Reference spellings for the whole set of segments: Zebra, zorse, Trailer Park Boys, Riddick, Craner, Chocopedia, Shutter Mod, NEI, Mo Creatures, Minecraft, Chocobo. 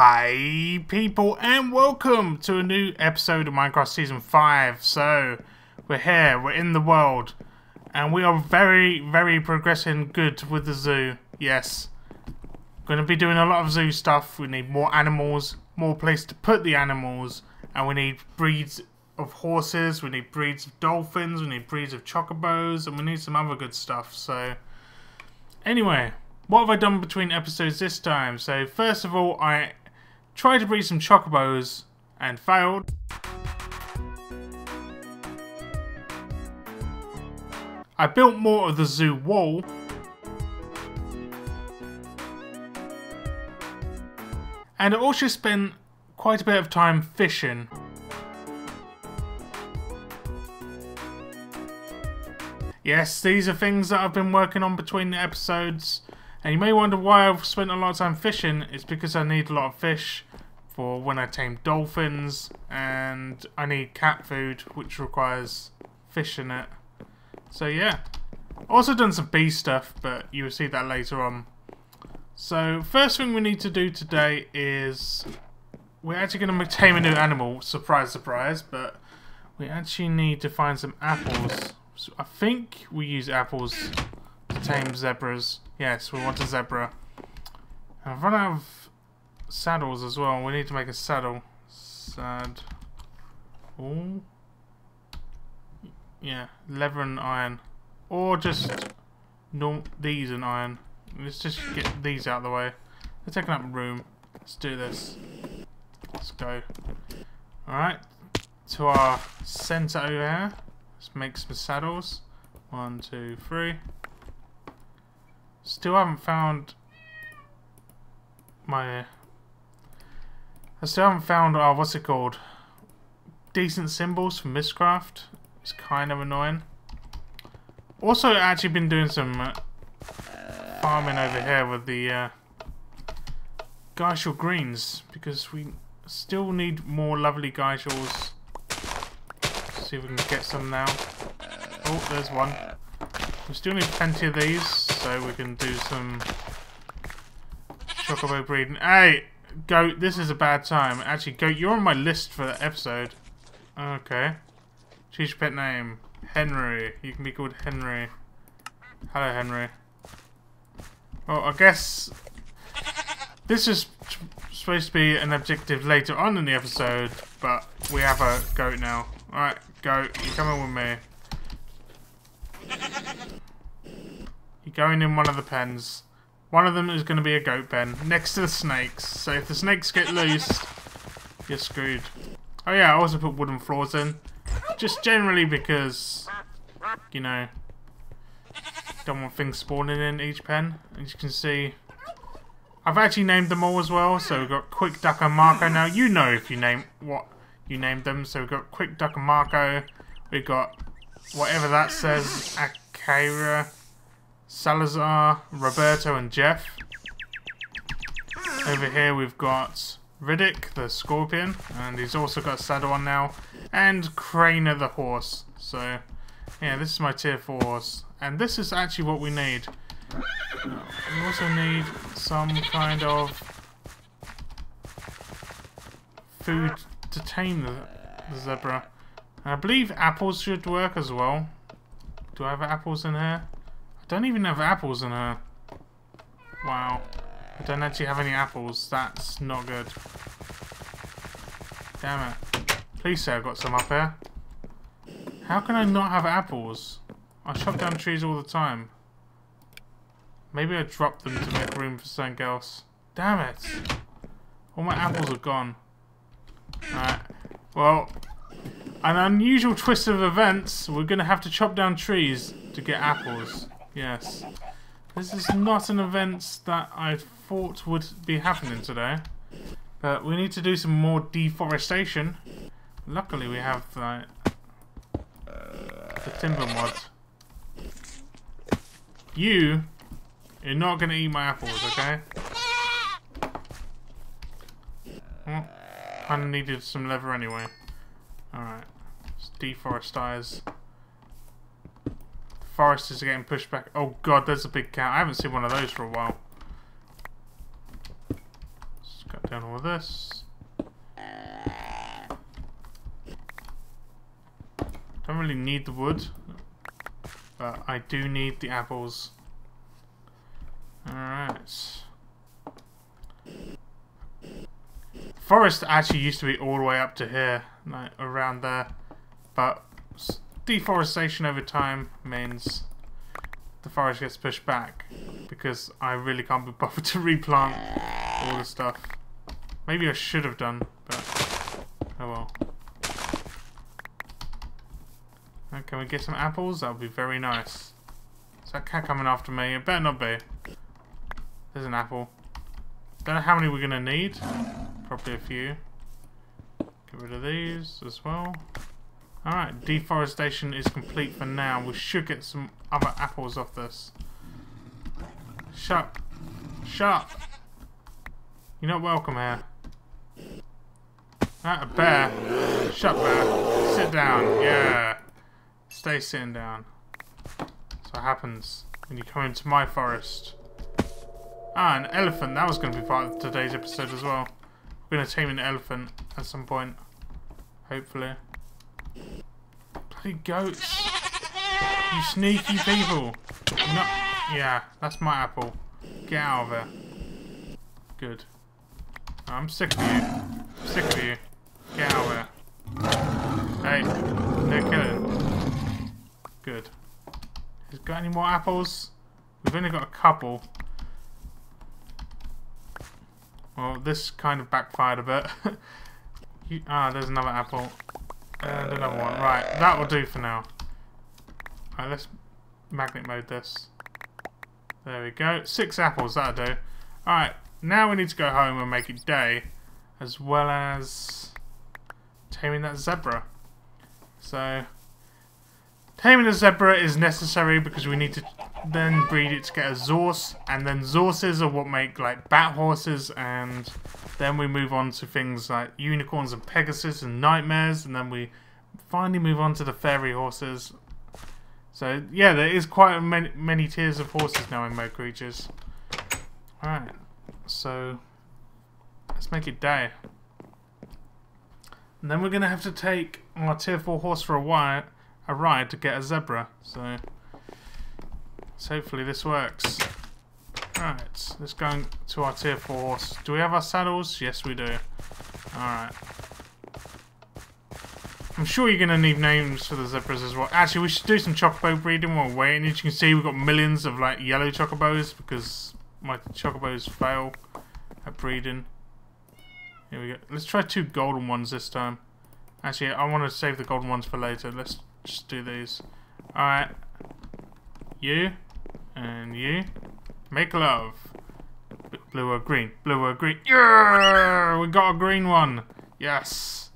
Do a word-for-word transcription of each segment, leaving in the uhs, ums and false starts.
Hi people, and welcome to a new episode of Minecraft Season five. So, we're here, we're in the world, and we are very, very progressing good with the zoo. Yes, going to be doing a lot of zoo stuff. We need more animals, more place to put the animals, and we need breeds of horses, we need breeds of dolphins, we need breeds of chocobos, and we need some other good stuff. So, anyway, what have I done between episodes this time? So, first of all, I tried to breed some chocobos and failed. I built more of the zoo wall. And I also spent quite a bit of time fishing. Yes, these are things that I've been working on between the episodes. And you may wonder why I've spent a lot of time fishing. It's because I need a lot of fish for when I tame dolphins, and I need cat food, which requires fish in it. So yeah, also done some bee stuff, but you will see that later on. So first thing we need to do today is we're actually going to tame a new animal. Surprise, surprise! But we actually need to find some apples. So I think we use apples to tame zebras. Yes, we want a zebra. I've run out of saddles as well. We need to make a saddle. Sad. Ooh. Yeah, leather and iron. Or just norm these and iron. Let's just get these out of the way. They're taking up room. Let's do this. Let's go. Alright. To our centre over here. Let's make some saddles. One, two, three. Still haven't found my. I still haven't found our, what's it called? Decent symbols for Minecraft. It's kind of annoying. Also, actually been doing some uh, farming over here with the uh, Geishal greens because we still need more lovely Geishals. See if we can get some now. Oh, there's one. We still need plenty of these, so we can do some chocobo breeding. Hey, goat, this is a bad time. Actually, goat, you're on my list for the episode. Okay. Choose your pet name. Henry. You can be called Henry. Hello, Henry. Well, I guess this is supposed to be an objective later on in the episode, but we have a goat now. Alright, goat, you're coming with me. You're going in one of the pens. One of them is going to be a goat pen next to the snakes. So if the snakes get loose, you're screwed. Oh yeah, I also put wooden floors in, just generally because, you know, don't want things spawning in each pen. As you can see, I've actually named them all as well. So we've got Quick, Duck and Marco now. You know if you name what you named them. So we've got Quick, Duck and Marco. We've got whatever that says, Akira, Salazar, Roberto and Jeff. Over here we've got Riddick the scorpion, and he's also got a saddle on now, and Craner the horse. So yeah, this is my tier four horse, and this is actually what we need. We also need some kind of food to tame the, the zebra. I believe apples should work as well. Do I have apples in here? I don't even have apples in here. Wow. I don't actually have any apples. That's not good. Damn it. Please say I've got some up here. How can I not have apples? I chop down trees all the time. Maybe I dropped them to make room for something else. Damn it. All my apples are gone. Alright. Well, an unusual twist of events, we're going to have to chop down trees to get apples. Yes. This is not an event that I thought would be happening today. But we need to do some more deforestation. Luckily we have like, the timber mod. You, you're not going to eat my apples, okay? Oh, kind of needed some leather anyway. Alright, let's deforestize. Forest is getting pushed back. Oh god, there's a big cat. I haven't seen one of those for a while. Let's go down all of this. Don't really need the wood, but I do need the apples. Alright. Forest actually used to be all the way up to here, like around there, but deforestation over time means the forest gets pushed back because I really can't be bothered to replant all the stuff. Maybe I should have done, but oh well. Now can we get some apples? That would be very nice. Is that cat coming after me? It better not be. There's an apple. Don't know how many we're going to need. Probably a few. Get rid of these as well. Alright, deforestation is complete for now. We should get some other apples off this. Shut. Shut. You're not welcome here. Ah, a bear. Shut, bear. Sit down. Yeah. Stay sitting down. That's what happens when you come into my forest. Ah, an elephant. That was going to be part of today's episode as well. We're going to tame an elephant at some point. Hopefully. Bloody goats. You sneaky people. No. Yeah, that's my apple. Get out of there. Good. I'm sick of you. I'm sick of you. Get out of there. Hey, no killing. Good. Has got any more apples? We've only got a couple. Well, this kind of backfired a bit. you, ah, there's another apple. And another one. Right, that will do for now. Alright, let's magnet mode this. There we go. Six apples, that'll do. Alright, now we need to go home and make it day. As well as taming that zebra. So, taming a zebra is necessary because we need to then breed it to get a zorse, and then zorses are what make like bat horses, and then we move on to things like unicorns and pegasus and nightmares, and then we finally move on to the fairy horses. So yeah, there is quite many, many tiers of horses now in Mo Creatures. Alright, so let's make it day, and then we're gonna have to take our tier four horse for a while, a ride to get a zebra. So So hopefully this works. Alright, let's go to our tier four horse. Do we have our saddles? Yes, we do. Alright. I'm sure you're going to need names for the zebras as well. Actually, we should do some chocobo breeding while we're waiting. As you can see, we've got millions of like yellow chocobos because my chocobos fail at breeding. Here we go. Let's try two golden ones this time. Actually, I want to save the golden ones for later. Let's just do these. Alright. You. And you. Make love. Blue or green. Blue or green. Yeah! We got a green one. Yes.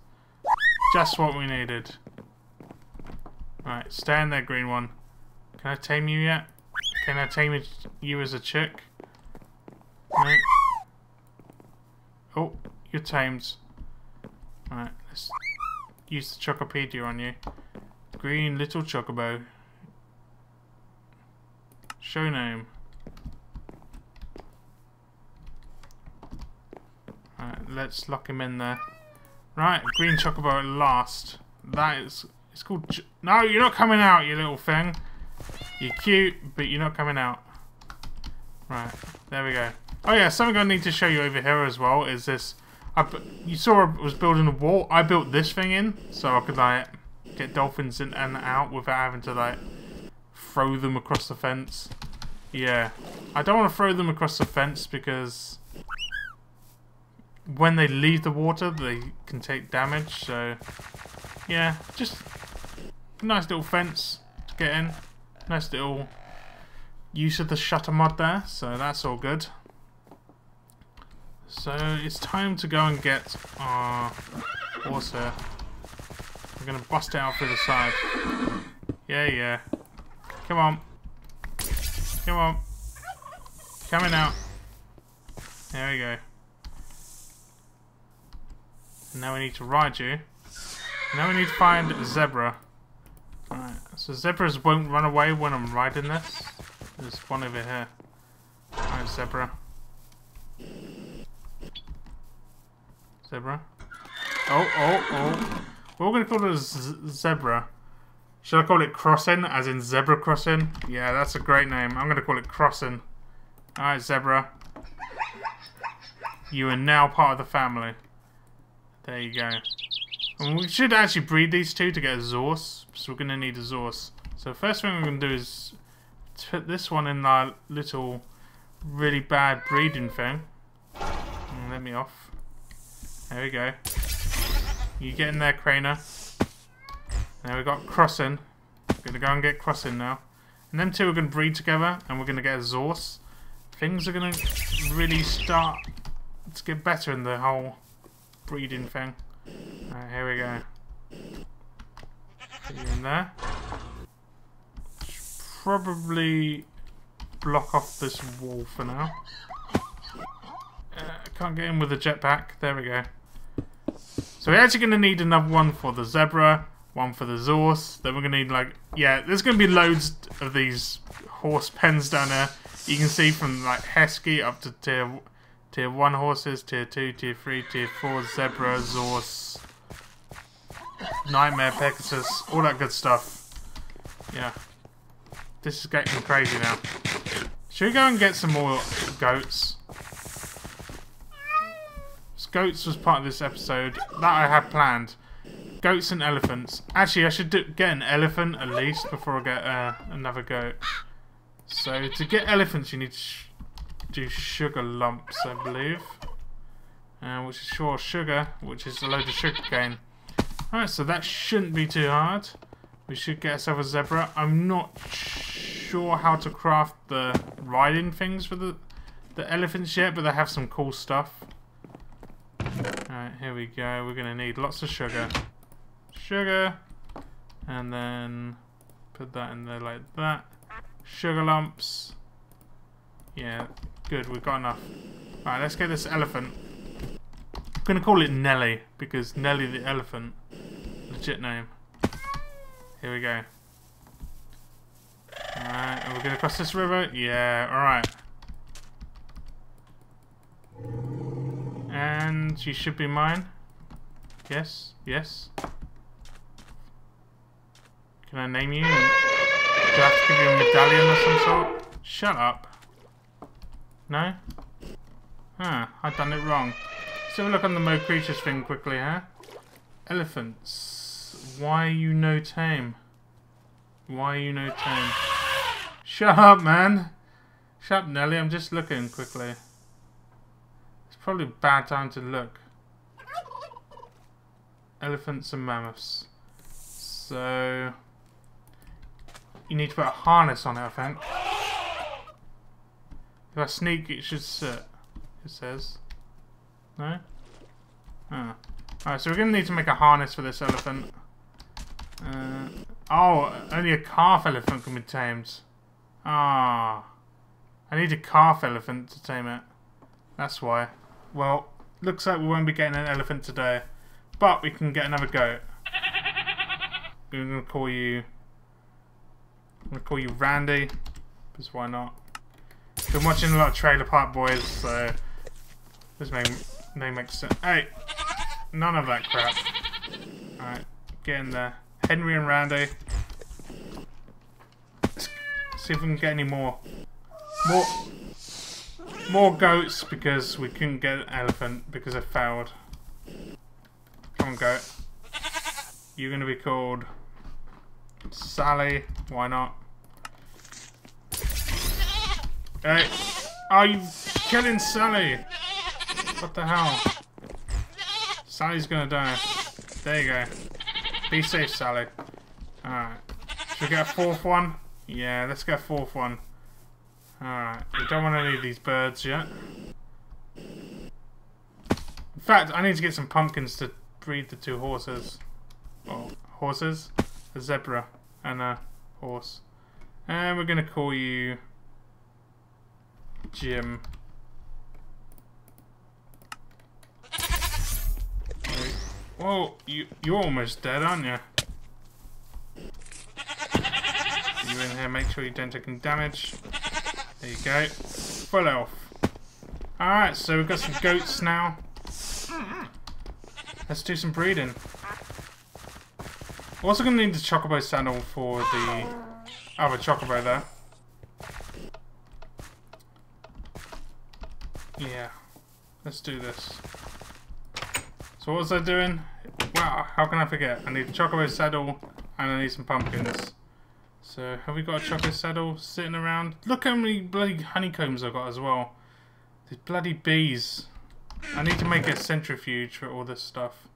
Just what we needed. Right. Stay in there, green one. Can I tame you yet? Can I tame you as a chick? Right. Oh. You're tamed. Right. Let's use the Chocopedia on you. Green little chocobo. Show name. Alright, let's lock him in there. Right, green chocobo at last. That is... It's called... Ch no, you're not coming out, you little thing. You're cute, but you're not coming out. Right, there we go. Oh yeah, something I need to show you over here as well is this... I, you saw I was building a wall. I built this thing in, so I could like get dolphins in and out without having to like... throw them across the fence. Yeah. I don't want to throw them across the fence because when they leave the water they can take damage, so yeah, just a nice little fence to get in. Nice little use of the Shutter Mod there, so that's all good. So it's time to go and get our horse here. We're gonna bust it out through the side. Yeah, yeah. Come on. Come on. Coming out. There we go. And now we need to ride you. And now we need to find Zebra. Alright, so zebras won't run away when I'm riding this. There's one over here. Alright, Zebra. Zebra. Oh, oh, oh. Well, we're going to call it a zebra. Should I call it Crossing, as in Zebra Crossing? Yeah, that's a great name. I'm going to call it Crossing. Alright, Zebra. You are now part of the family. There you go. And we should actually breed these two to get a zorse, because we're going to need a zorse. So first thing we're going to do is put this one in our little really bad breeding thing. And let me off. There we go. You get in there, Craner. Now we've got Crossing. We're going to go and get Crossing now. And them two are going to breed together, and we're going to get a zorse. Things are going to really start to get better in the whole breeding thing. Alright, here we go. Put you in there. Should probably block off this wall for now. Uh, can't get in with the jetpack. There we go. So we're actually going to need another one for the zebra, one for the zorse. Then we're going to need, like, yeah, there's going to be loads of these horse pens down there. You can see from, like, Hesky up to tier, tier one horses, tier two, tier three, tier four, zebra, zorse, nightmare, pegasus, all that good stuff. Yeah. This is getting crazy now. Should we go and get some more goats? Goats was part of this episode that I had planned. Goats and elephants. Actually, I should do, get an elephant at least before I get uh, another goat. So to get elephants, you need to sh do sugar lumps, I believe, uh, which is sure sugar, which is a load of sugar cane. All right, so that shouldn't be too hard. We should get ourselves a zebra. I'm not sure how to craft the riding things for the the elephants yet, but they have some cool stuff. Alright, here we go. We're going to need lots of sugar. Sugar. And then put that in there like that. Sugar lumps. Yeah, good. We've got enough. Alright, let's get this elephant. I'm going to call it Nelly, because Nelly the elephant. Legit name. Here we go. Alright, are we going to cross this river? Yeah, alright. And you should be mine. Yes, yes. Can I name you? Do I have to give you a medallion or some sort? Shut up. No? Huh, I've done it wrong. Let's have a look on the Mo Creatures thing quickly, huh? Elephants. Why are you no tame? Why are you no tame? Shut up, man. Shut up, Nelly. I'm just looking quickly. Probably a bad time to look. Elephants and mammoths. So you need to put a harness on it, I think. If I sneak, it should sit. It says. No? Ah. Alright, so we're going to need to make a harness for this elephant. Uh, oh, only a calf elephant can be tamed. Ah. I need a calf elephant to tame it. That's why. Well, looks like we won't be getting an elephant today, but we can get another goat. We're gonna call you. I'm gonna call you Randy, because why not? Been watching a lot of Trailer Park Boys, so this name name makes sense. Hey, none of that crap. All right, get in there, Henry and Randy. Let's see if we can get any more. More. More goats, because we couldn't get an elephant because I failed. Come on, goat. You're going to be called Sally. Why not? Hey, are you killing Sally? What the hell? Sally's going to die. There you go. Be safe, Sally. Alright. Should we get a fourth one? Yeah, let's get a fourth one. Alright, we don't want any of these birds yet. In fact, I need to get some pumpkins to breed the two horses. Oh, horses? A zebra and a horse. And we're going to call you Jim. Whoa, you, you're almost dead, aren't you? You in here, make sure you don't take any damage. There you go. Full elf. Alright, so we've got some goats now. Let's do some breeding. We're also going to need the Chocobo sandal for the other Chocobo there. Yeah. Let's do this. So what was I doing? Wow, how can I forget? I need a Chocobo saddle and I need some pumpkins. So have we got a Chocobo saddle sitting around? Look how many bloody honeycombs I've got as well. These bloody bees. I need to make a centrifuge for all this stuff.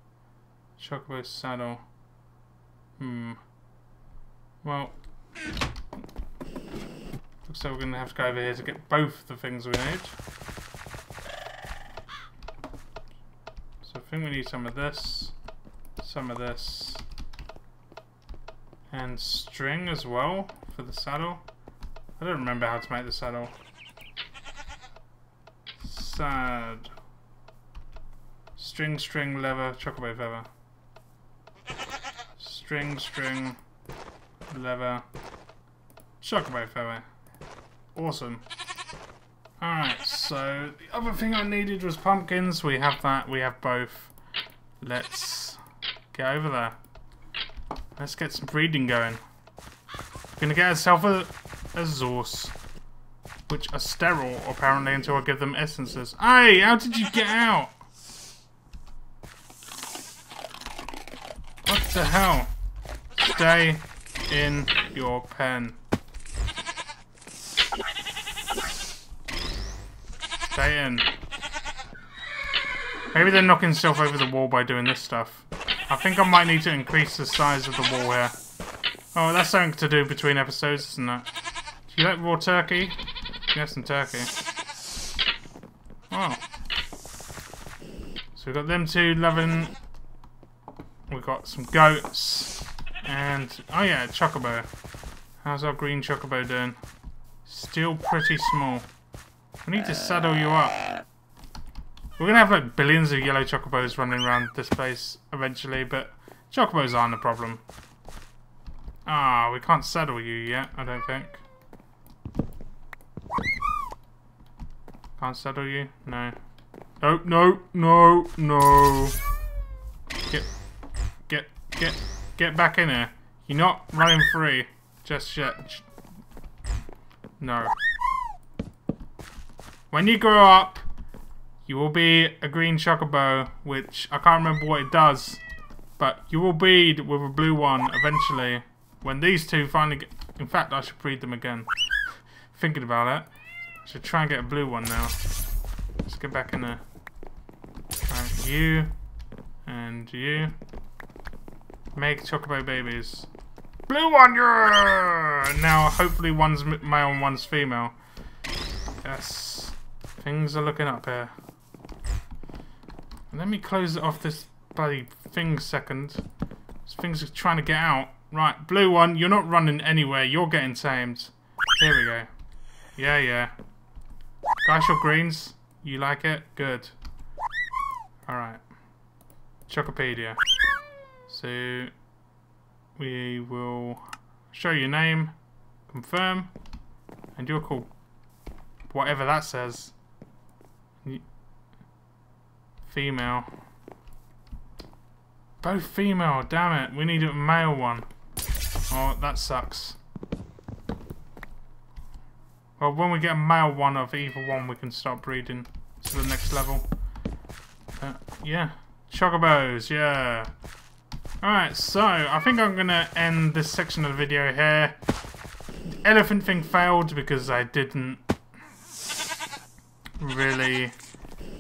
Chocobo saddle. Hmm. Well, looks like we're going to have to go over here to get both the things we need. So I think we need some of this, some of this, and string as well for the saddle. I don't remember how to make the saddle. Sad. String, string, leather, Chocobo feather. String, string, leather, Chocobo feather. Awesome. Alright, so the other thing I needed was pumpkins. We have that, we have both. Let's get over there. Let's get some breeding going. We're gonna get ourselves a, a zorse, which are sterile apparently until I give them essences. Hey, how did you get out? What the hell? Stay in your pen. Stay in. Maybe they're knocking self over the wall by doing this stuff. I think I might need to increase the size of the wall here. Oh, that's something to do between episodes, isn't it? Do you like raw turkey? You have some turkey. Oh. So we've got them two loving. We've got some goats. And, oh yeah, Chocobo. How's our green Chocobo doing? Still pretty small. We need to saddle you up. We're going to have like billions of yellow Chocobos running around this place eventually, but Chocobos aren't a problem. Ah, we can't saddle you yet, I don't think. Can't saddle you? No. Nope, no, no, no. Get... Get, get, get back in here. You're not running free. Just yet. No. When you grow up, you will be a green Chocobo, which I can't remember what it does, but you will breed with a blue one eventually. When these two finally get... In fact, I should breed them again. Thinking about it. I should try and get a blue one now. Let's get back in there. Right, you. And you. Make Chocobo babies. Blue one, yeah! Now, hopefully one's male and one's female. Yes. Things are looking up here. Let me close it off this bloody thing second. This thing's trying to get out. Right, blue one, you're not running anywhere. You're getting tamed. Here we go. Yeah, yeah. Guys, your greens. You like it? Good. Alright. Chocopedia. So, we will show your name, confirm, and you're called whatever that says. Female. Both female, damn it. We need a male one. Oh, that sucks. Well, when we get a male one of either one, we can start breeding to the next level. Uh, yeah. Chocobos, yeah. Alright, so I think I'm going to end this section of the video here. The elephant thing failed because I didn't really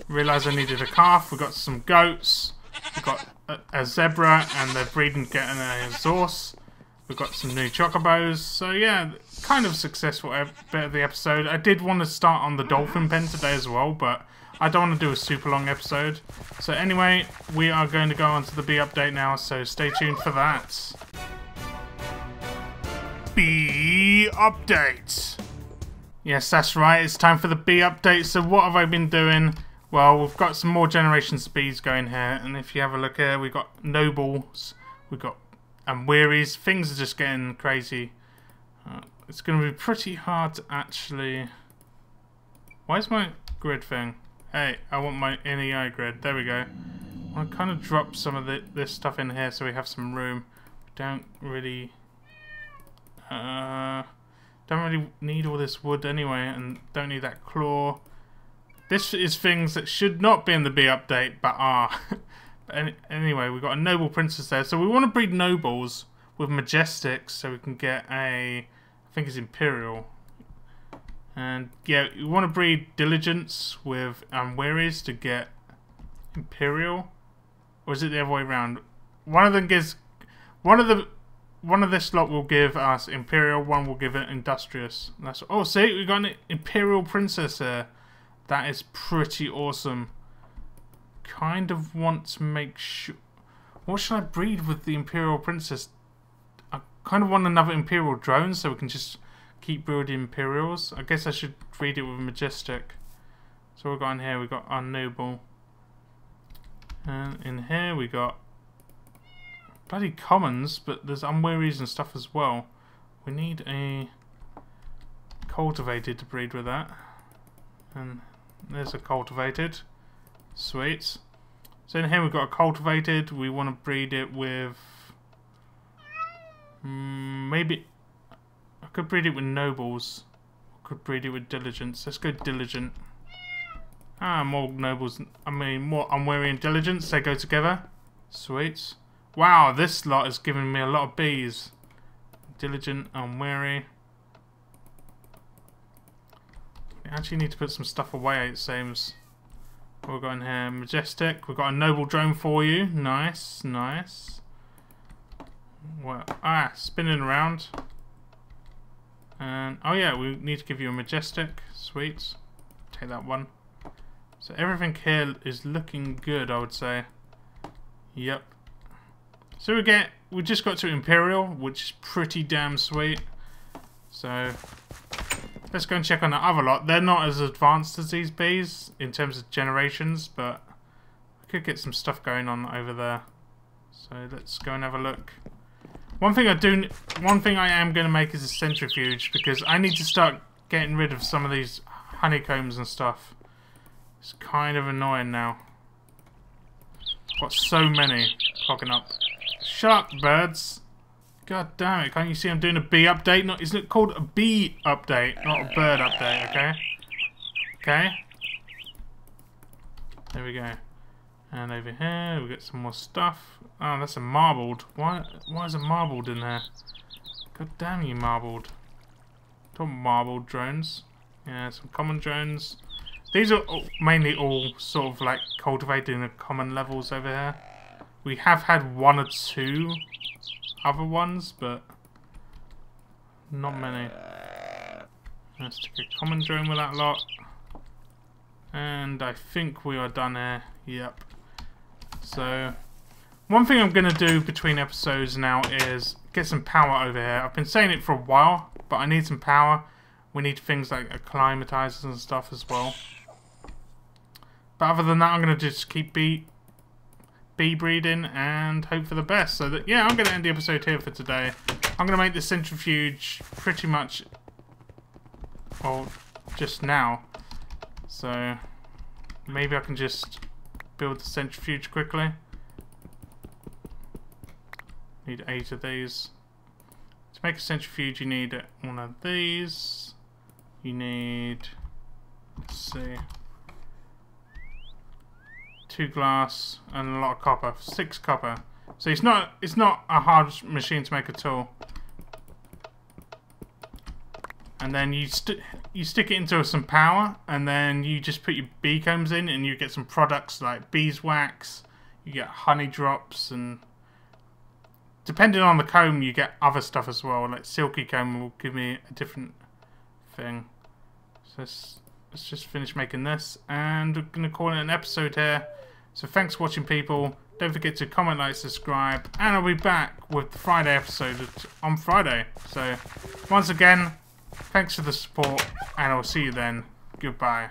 realise I needed a calf. We got some goats, we got a, a zebra, and they're breeding, getting a zorse. We've got some new Chocobos. So yeah, kind of successful bit of the episode. I did want to start on the dolphin pen today as well, but I don't want to do a super long episode. So anyway, we are going to go on to the bee update now, so stay tuned for that. Bee update! Yes, that's right, it's time for the bee update. So what have I been doing? Well, we've got some more generations of bees going here, and if you have a look here, we've got nobles, we've got and wearies. Things are just getting crazy. Uh, it's going to be pretty hard to actually... Where's my grid thing? Hey, I want my N E I grid. There we go. I kind of drop some of the, this stuff in here so we have some room. Don't really... Uh, don't really need all this wood anyway, and don't need that claw. This is things that should not be in the bee update, but are. But any, anyway, we've got a noble princess there. So we want to breed nobles with majestics so we can get a... I think it's imperial. And yeah, you want to breed diligence with unwearies to get imperial. Or is it the other way around? One of them gives... One of the... One of this lot will give us imperial, one will give it industrious. That's oh, see, we got an imperial princess here. That is pretty awesome. Kind of want to make sure. What should I breed with the imperial princess? I kind of want another imperial drone, so we can just keep building imperials. I guess I should breed it with majestic. So we've got in here, we got our noble, and in here we got. Bloody commons, but there's unwearies and stuff as well. We need a cultivated to breed with that. And there's a cultivated. Sweet. So in here we've got a cultivated. We want to breed it with... Maybe... I could breed it with nobles. I could breed it with diligence. Let's go diligent. Ah, more nobles. I mean, more unwary and diligence. They go together. Sweet. Wow, this lot is giving me a lot of bees. Diligent, unwary. We actually need to put some stuff away, it seems. What have we got in here? Majestic. We've got a noble drone for you. Nice, nice. Well, ah, spinning around. And, oh yeah, we need to give you a majestic. Sweet. Take that one. So everything here is looking good, I would say. Yep. So we get, we just got to imperial, which is pretty damn sweet. So let's go and check on the other lot. They're not as advanced as these bees in terms of generations, but I could get some stuff going on over there. So let's go and have a look. One thing I do, one thing I am going to make is a centrifuge, because I need to start getting rid of some of these honeycombs and stuff. It's kind of annoying now. I've got so many clogging up. Shut up, birds. God damn it, can't you see I'm doing a bee update? Not, isn't it called a bee update, not a bird update, okay? Okay. There we go. And over here, we get some more stuff. Oh, that's a marbled. Why, why is a marbled in there? God damn you, marbled. Don't marbled drones. Yeah, some common drones. These are all, mainly all sort of like cultivating the common levels over here. We have had one or two other ones, but not many. Let's take a common drone with that lot. And I think we are done here. Yep. So, one thing I'm going to do between episodes now is get some power over here. I've been saying it for a while, but I need some power. We need things like acclimatizers and stuff as well. But other than that, I'm going to just keep beat. Bee breeding and hope for the best. So that, yeah, I'm going to end the episode here for today. I'm going to make the centrifuge pretty much, well, just now. So maybe I can just build the centrifuge quickly. Need eight of these. To make a centrifuge, you need one of these. You need, let's see. Two glass and a lot of copper. Six copper. So it's not it's not a hard machine to make at all. And then you st you stick it into some power, and then you just put your bee combs in, and you get some products like beeswax. You get honey drops, and depending on the comb, you get other stuff as well. Like silky comb will give me a different thing. So let's, let's just finish making this, and we're gonna call it an episode here. So thanks for watching, people. Don't forget to comment, like, subscribe, and I'll be back with the Friday episode on Friday. So, once again, thanks for the support, and I'll see you then. Goodbye.